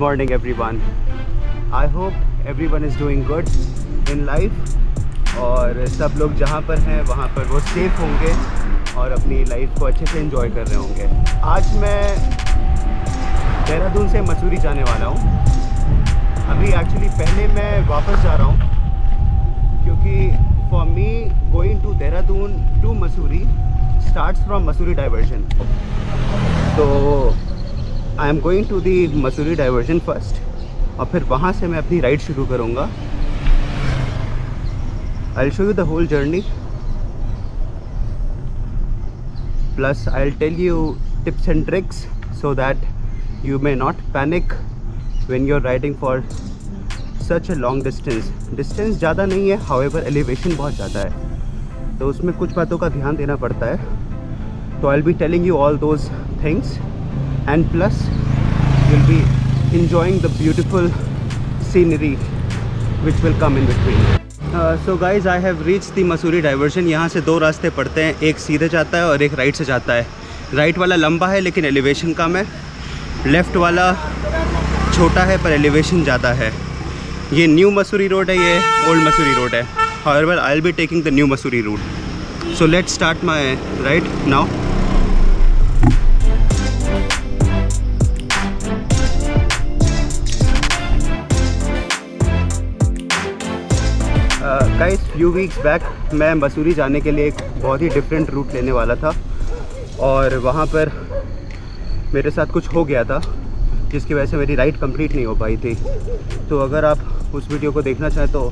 Good morning everyone. I hope everyone is doing good in life और सब लोग जहाँ पर हैं वहाँ पर वो सेफ होंगे और अपनी लाइफ को अच्छे से एंजॉय कर रहे होंगे। आज मैं देहरादून से मसूरी जाने वाला हूँ। अभी एक्चुअली पहले मैं वापस जा रहा हूँ क्योंकि for me going to Dehradun to Mussoorie starts from Mussoorie diversion. तो I am going to the Mussoorie diversion first और फिर वहाँ से मैं अपनी राइड शुरू करूँगा। I will show you the whole journey plus I will tell you tips and tricks so that you may not panic when you're riding for such a long distance. distance ज़्यादा नहीं है, however elevation बहुत ज़्यादा है, तो उसमें कुछ बातों का ध्यान देना पड़ता है। तो I'll be telling you all those things and plus you'll be enjoying the beautiful scenery which will come in between. So guys, I have reached the Mussoorie diversion। यहाँ से दो रास्ते पड़ते हैं, एक सीधे जाता है और एक राइट से जाता है। राइट वाला लंबा है लेकिन एलिवेशन कम है, लेफ़्ट वाला छोटा है पर एलिवेशन ज़्यादा है। ये न्यू मसूरी रोड है, ये ओल्ड मसूरी रोड है। However I will be taking the new Mussoorie route. So let's start my ride now. Guys, few weeks back मैं मसूरी जाने के लिए एक बहुत ही डिफरेंट रूट लेने वाला था और वहाँ पर मेरे साथ कुछ हो गया था जिसकी वजह से मेरी राइड कंप्लीट नहीं हो पाई थी। तो अगर आप उस वीडियो को देखना चाहें तो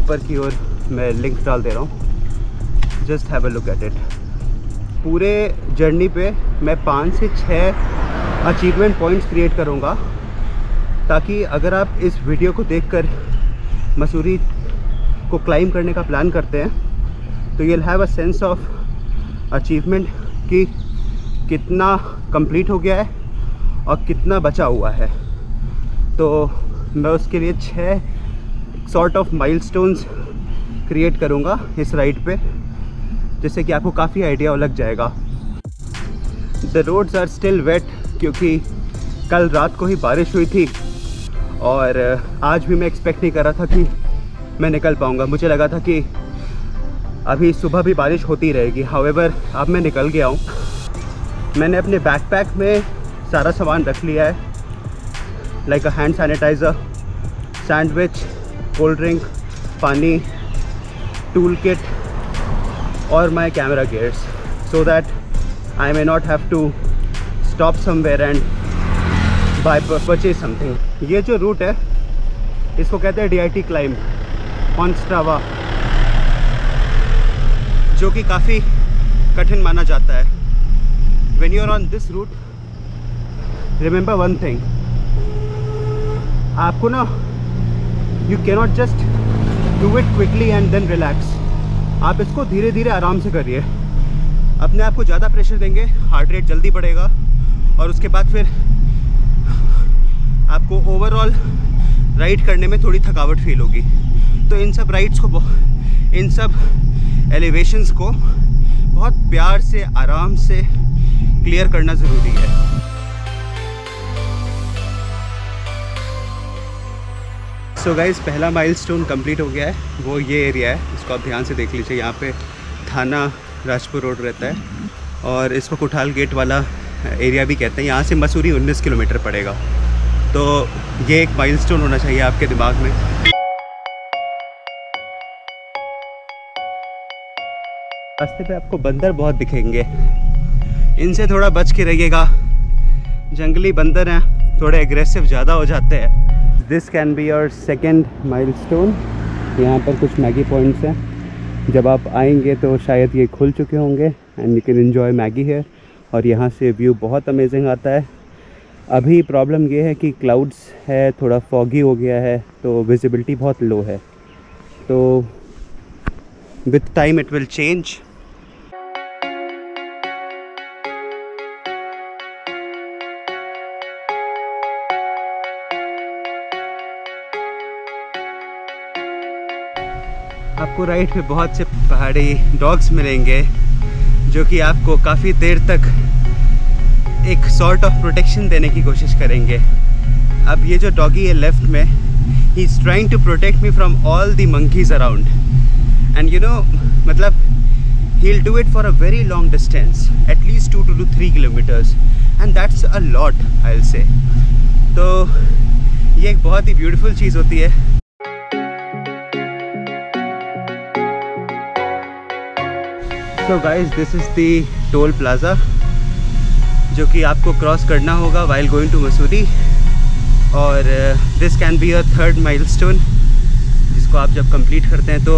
ऊपर की ओर मैं लिंक डाल दे रहा हूँ, just have a look at it. पूरे जर्नी पे मैं 5 से 6 अचीवमेंट पॉइंट्स क्रिएट करूँगा ताकि अगर आप इस वीडियो को देखकर मसूरी को क्लाइम करने का प्लान करते हैं तो you will have a sense of achievement कि कितना कंप्लीट हो गया है और कितना बचा हुआ है। तो मैं उसके लिए 6 सॉर्ट ऑफ माइलस्टोन्स क्रिएट करूँगा इस राइड पे, जिससे कि आपको काफ़ी आइडिया लग जाएगा। The roads are still wet क्योंकि कल रात को ही बारिश हुई थी और आज भी मैं एक्सपेक्ट नहीं कर रहा था कि मैं निकल पाऊँगा। मुझे लगा था कि अभी सुबह भी बारिश होती रहेगी, हाउएवर अब मैं निकल गया हूँ। मैंने अपने बैकपैक में सारा सामान रख लिया है, like a hand sanitiser, sandwich, cold drink, पानी, टूल किट और my camera gears, so that I may not have to stop somewhere and buy purchase something. ये जो रूट है इसको कहते हैं DIT क्लाइंब ऑन स्ट्रावा, जो कि काफ़ी कठिन माना जाता है। When you are on this route remember one thing, आपको ना you cannot just do it quickly and then relax. आप इसको धीरे धीरे आराम से करिए, अपने आप को ज़्यादा प्रेशर देंगे, हार्ट रेट जल्दी बढ़ेगा और उसके बाद फिर आपको ओवरऑल राइड करने में थोड़ी थकावट फील होगी। तो इन सब राइड्स को, इन सब एलिवेशंस को बहुत प्यार से आराम से क्लियर करना ज़रूरी है। सो गाइज़, पहला माइलस्टोन कंप्लीट हो गया है, वो ये एरिया है, इसको आप ध्यान से देख लीजिए। यहाँ पे थाना राजपुर रोड रहता है और इसको कुठाल गेट वाला एरिया भी कहते हैं। यहाँ से मसूरी 19 किलोमीटर पड़ेगा, तो ये एक माइलस्टोन होना चाहिए आपके दिमाग में। रास्ते पे आपको बंदर बहुत दिखेंगे, इनसे थोड़ा बच के रहिएगा। जंगली बंदर हैं, थोड़े एग्रेसिव ज़्यादा हो जाते हैं। This can be your second milestone. यहाँ पर कुछ मैगी पॉइंट्स हैं, जब आप आएंगे तो शायद ये खुल चुके होंगे and you can enjoy Maggi है और यहाँ से व्यू बहुत अमेजिंग आता है। अभी प्रॉब्लम ये है कि क्लाउड्स है, थोड़ा फॉगी हो गया है तो विजिबिलिटी बहुत लो है, तो with time it will change. आपको राइड पे बहुत से पहाड़ी डॉग्स मिलेंगे जो कि आपको काफ़ी देर तक एक सॉर्ट ऑफ प्रोटेक्शन देने की कोशिश करेंगे। अब ये जो डॉगी है लेफ्ट में, he is trying to protect me from all the monkeys around and you know, मतलब he will do it for a very long distance, at least 2 to 3 kilometres and that's a lot I will say. तो ये एक बहुत ही beautiful चीज़ होती है। तो guys this is the toll plaza जो कि आपको क्रॉस करना होगा वाइल गोइंग टू मसूरी, और this can be a third milestone जिसको आप जब कंप्लीट करते हैं तो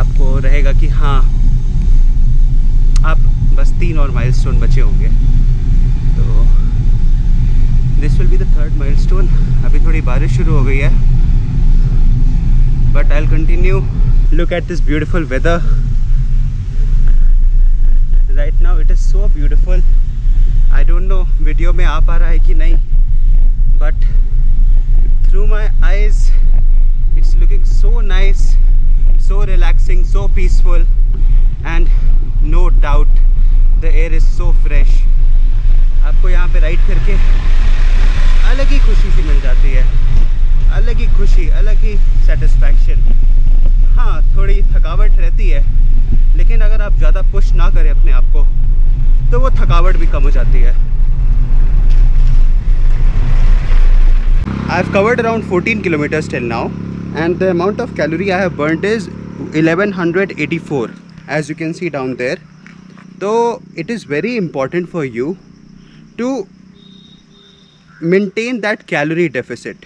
आपको रहेगा कि हाँ आप बस 3 और माइलस्टोन बचे होंगे। तो this will be the third milestone. अभी थोड़ी बारिश शुरू हो गई है but I will continue. Look at this beautiful weather right now, it is so beautiful. I don't know video में आ पा रहा है कि नहीं but through my eyes it's looking so nice, so relaxing, so peaceful and no doubt the air is so fresh. आपको यहाँ पे राइड करके अलग ही खुशी सी मिल जाती है, अलग ही खुशी, अलग ही सेटिस्फैक्शन। हाँ थोड़ी थकावट रहती है लेकिन अगर आप ज़्यादा पुश ना करें अपने आप को तो वो थकावट भी कम हो जाती है। I've covered around 14 kilometers till now and the amount of calorie I have burnt is 1184 as you can see down there. So it is very important for you to maintain that calorie deficit.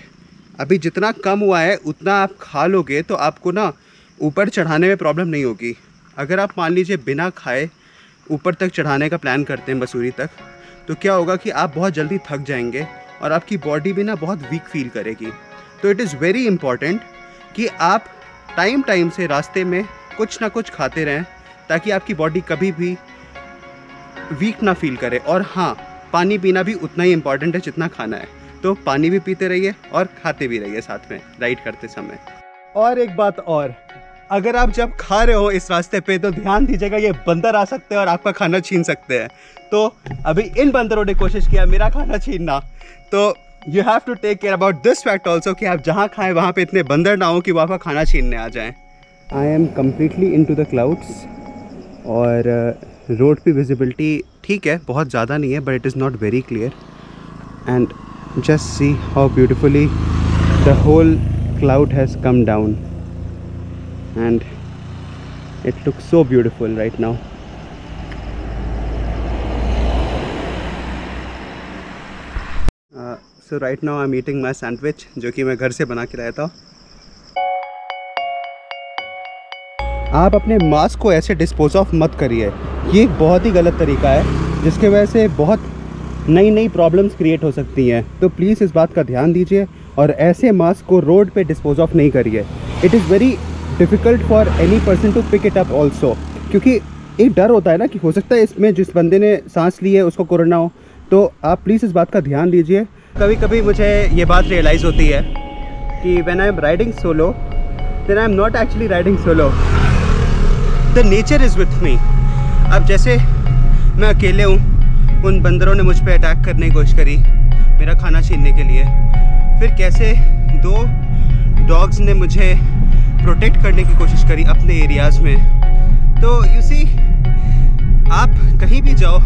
अभी जितना कम हुआ है उतना आप खा लोगे तो आपको ना ऊपर चढ़ाने में प्रॉब्लम नहीं होगी। अगर आप मान लीजिए बिना खाए ऊपर तक चढ़ाने का प्लान करते हैं मसूरी तक, तो क्या होगा कि आप बहुत जल्दी थक जाएंगे और आपकी बॉडी भी ना बहुत वीक फील करेगी। तो इट इज़ वेरी इम्पॉर्टेंट कि आप टाइम टाइम से रास्ते में कुछ ना कुछ खाते रहें ताकि आपकी बॉडी कभी भी वीक ना फील करे। और हाँ, पानी पीना भी उतना ही इम्पॉर्टेंट है जितना खाना है, तो पानी भी पीते रहिए और खाते भी रहिए साथ में राइड करते समय। और एक बात और, अगर आप जब खा रहे हो इस रास्ते पे तो ध्यान दीजिएगा, ये बंदर आ सकते हैं और आपका खाना छीन सकते हैं। तो अभी इन बंदरों ने कोशिश किया मेरा खाना छीनना, तो you have to take care about this fact also कि आप जहाँ खाएं वहाँ पे इतने बंदर ना हो कि वो आपका खाना छीनने आ जाएं। I am completely in to the clouds और रोड पे विजिबिलिटी ठीक है, बहुत ज़्यादा नहीं है but it is not very clear and just see how beautifully the whole cloud has come down and it looks so beautiful right now. So right now I'm eating my sandwich जो कि मैं घर से बना के लाया था। आप अपने मास्क को ऐसे डिस्पोज ऑफ मत करिए, ये एक बहुत ही गलत तरीका है जिसके वजह से बहुत नई नई प्रॉब्लम्स क्रिएट हो सकती हैं। तो प्लीज़ इस बात का ध्यान दीजिए और ऐसे मास्क को रोड पे डिस्पोज ऑफ नहीं करिए। It is very difficult for any person to pick it up also, क्योंकि एक डर होता है ना कि हो सकता है इसमें जिस बंदे ने सांस ली है उसको कोरोना हो। तो आप प्लीज़ इस बात का ध्यान दीजिए। कभी कभी मुझे ये बात रियलाइज़ होती है कि when I am riding solo then I am not actually riding solo, the nature is with me. अब जैसे मैं अकेले हूँ, उन बंदरों ने मुझ पर अटैक करने की कोशिश करी मेरा खाना छीनने के लिए, फिर कैसे 2 डॉग्स ने मुझे प्रोटेक्ट करने की कोशिश करी अपने एरियाज़ में। तो यू सी, आप कहीं भी जाओ,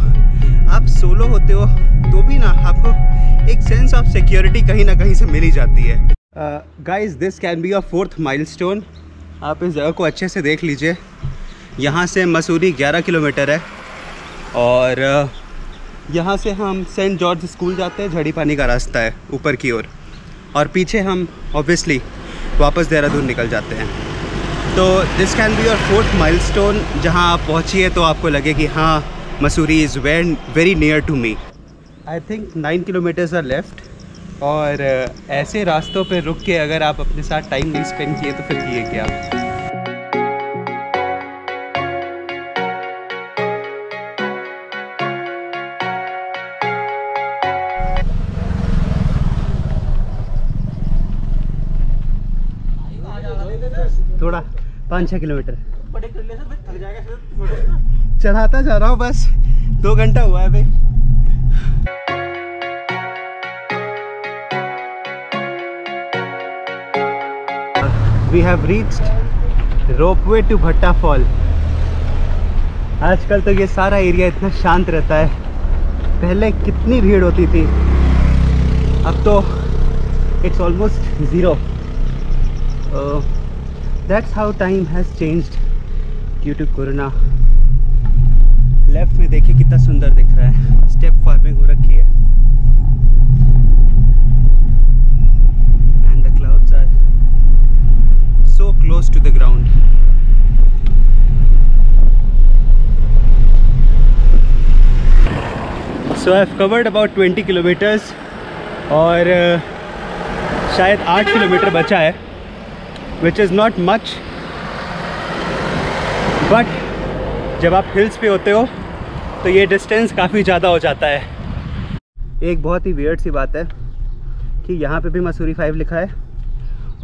आप सोलो होते हो तो भी ना आपको एक सेंस ऑफ सिक्योरिटी कहीं ना कहीं से मिल ही जाती है। Guys this can be a 4th milestone. आप इस जगह को अच्छे से देख लीजिए। यहाँ से मसूरी 11 किलोमीटर है और यहाँ से हम सेंट जॉर्ज स्कूल जाते हैं, झड़ी पानी का रास्ता है ऊपर की ओर, और पीछे हम ऑब्वियसली वापस देहरादून निकल जाते हैं। तो this can be your 4th milestone जहाँ आप पहुँचिए तो आपको लगे कि हाँ Mussoorie is very near to me. I think 9 kilometres are left और ऐसे रास्तों पर रुक के अगर आप अपने साथ टाइम नहीं स्पेंड किए तो फिर किए क्या। थोड़ा 5-6 किलोमीटर चढ़ाता जा रहा हूँ, बस 2 घंटा हुआ है भाई। We have reached ropeway to Bhatta fall. आजकल तो ये सारा एरिया इतना शांत रहता है, पहले कितनी भीड़ होती थी, अब तो it's almost zero. That's how time has changed due to corona. Left में देखिए कितना सुंदर दिख रहा है, स्टेप फार्मिंग हो रखी है। And the clouds are so close to the ground. So I have covered about 20 kilometers और शायद 8 किलोमीटर बचा है, which is not much, but जब आप हिल्स पे होते हो तो ये डिस्टेंस काफ़ी ज़्यादा हो जाता है। एक बहुत ही वियर्ड सी बात है कि यहाँ पे भी मसूरी 5 लिखा है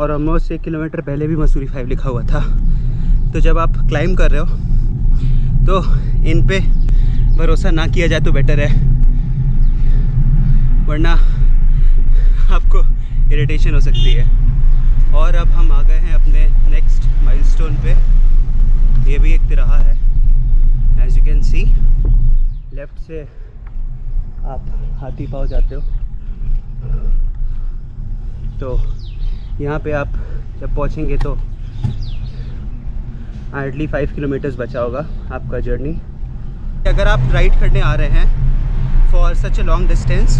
और ऑलमोस्ट 1 किलोमीटर पहले भी मसूरी 5 लिखा हुआ था। तो जब आप क्लाइंब कर रहे हो तो इन पे भरोसा ना किया जाए तो बेटर है, वरना आपको इरिटेशन हो सकती है। और अब हम आ गए हैं अपने नेक्स्ट माइलस्टोन पे। ये भी एक तिराहा है, as you can see. Left से आप हाथी पाव जाते हो, तो यहाँ पे आप जब पहुँचेंगे तो हार्डली 5 किलोमीटर्स बचा होगा आपका जर्नी। अगर आप राइड करने आ रहे हैं for such a long distance,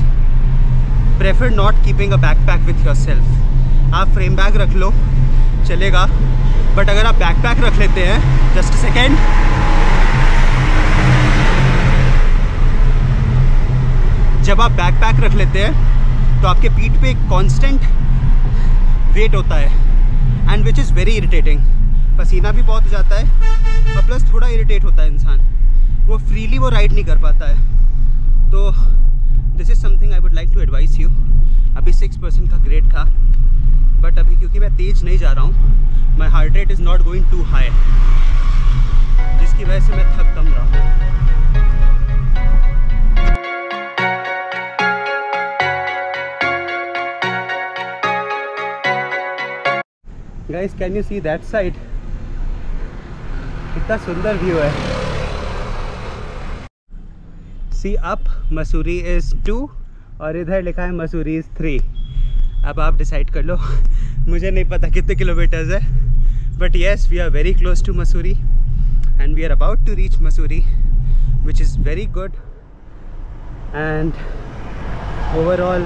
prefer not keeping a backpack with yourself. आप फ्रेम बैग रख लो चलेगा, बट अगर आप बैकपैक रख लेते हैं, जस्ट सेकेंड, जब आप बैकपैक रख लेते हैं तो आपके पीठ पे एक कांस्टेंट वेट होता है, and which is very irritating. पसीना भी बहुत जाता है और प्लस थोड़ा इरिटेट होता है इंसान, वो फ्रीली वो राइड नहीं कर पाता है। तो this is something I would like to advice you. अभी 6% का ग्रेड था, बट अभी क्योंकि मैं तेज़ नहीं जा रहा हूँ, my heart rate is not going too high, जिसकी वजह से मैं थक कम रहा हूँ। Guys, can you see that side? कितना सुंदर व्यू है। सी अप, मसूरी इज़ 2 और इधर लिखा है मसूरी इज़ 3। अब आप डिसाइड कर लो, मुझे नहीं पता कितने किलोमीटर्स है, but yes we are very close to Mussoorie and we are about to reach Mussoorie, which is very good. And overall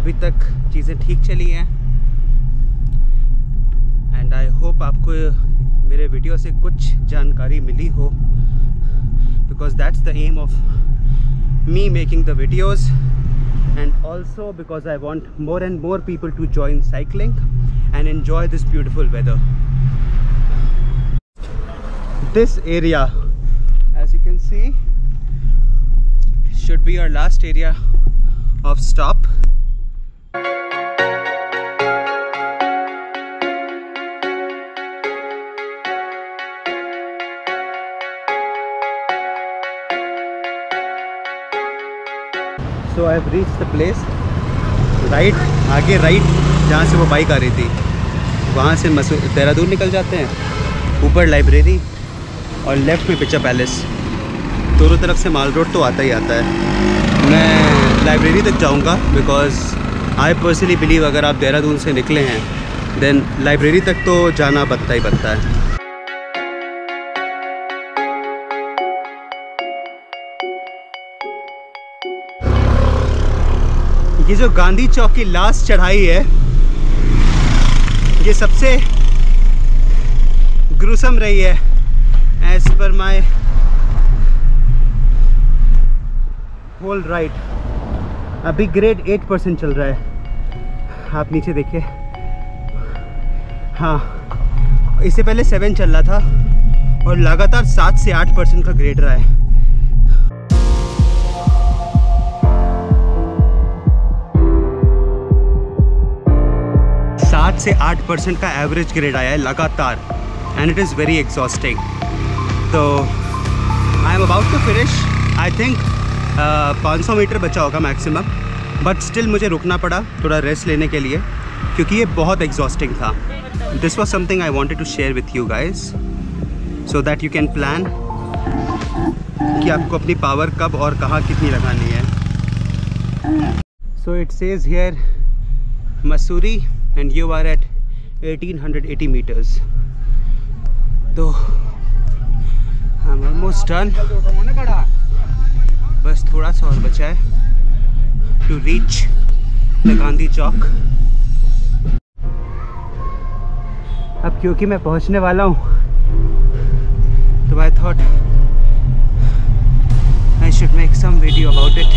अभी तक चीज़ें ठीक चली हैं, एंड आई होप आपको मेरे वीडियो से कुछ जानकारी मिली हो, because that's the aim of me making the videos, and also because I want more and more people to join cycling and enjoy this beautiful weather. This area, as you can see, should be our last area of stop. So I have reached the place. Right आगे, right जहाँ से वो bike आ रही थी वहाँ से देहरादून निकल जाते हैं, ऊपर लाइब्रेरी और लेफ्ट में पिक्चर पैलेस। दोनों तरफ से माल रोड तो आता ही आता है। मैं लाइब्रेरी तक जाऊँगा बिकॉज आई पर्सनली बिलीव अगर आप देहरादून से निकले हैं देन लाइब्रेरी तक तो जाना बनता ही बनता है। ये जो गांधी चौक की लास्ट चढ़ाई है, ये सबसे ग्रुसम रही है as per my whole ride. अभी ग्रेड 8% चल रहा है। आप नीचे देखिए, हाँ इससे पहले 7 चल रहा था और लगातार 7 से 8% का ग्रेड रहा है। से 8% का एवरेज ग्रेड आया है लगातार, and it is very exhausting. तो I am about to finish, I think 500 metre बचा होगा मैक्सिमम, बट स्टिल मुझे रुकना पड़ा थोड़ा रेस्ट लेने के लिए। क्योंकि ये बहुत एग्जॉस्टिंग था। This was something I wanted to share with you guys so that you can plan कि आपको अपनी पावर कब और कहाँ कितनी लगानी है। So it says here Mussoorie and you are at 1880 metres. तो आई एम ऑलमोस्ट डन, बस थोड़ा सा और बचा है to reach the Gandhi Chowk. अब क्योंकि मैं पहुंचने वाला हूँ तो I thought I should make some video about it.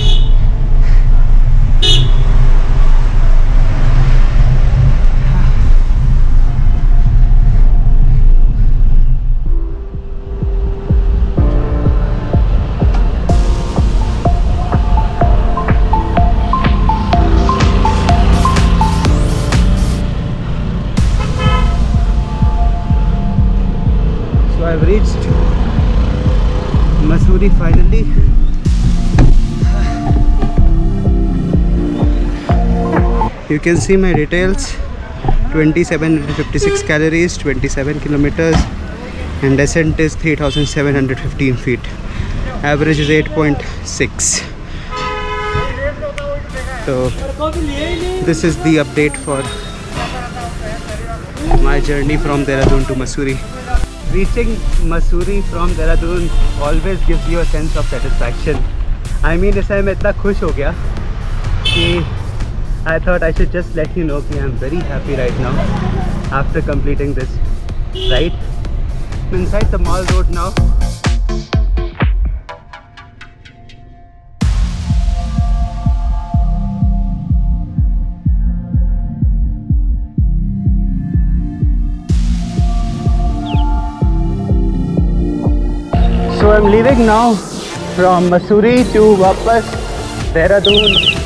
I've reached Mussoorie finally. You can see my details: 2756 calories, 27 kilometers, and descent is 3715 feet. Average is 8.6. So this is the update for my journey from Dehradun to Mussoorie. Reaching Mussoorie from Dehradun always gives you a sense of satisfaction. I mean, इस समय मैं इतना खुश हो गया कि I thought I should just let you know कि I'm very happy right now after completing this ride. I'm inside the mall road now. So I'm leaving now from Mussoorie to वापस Dehradun.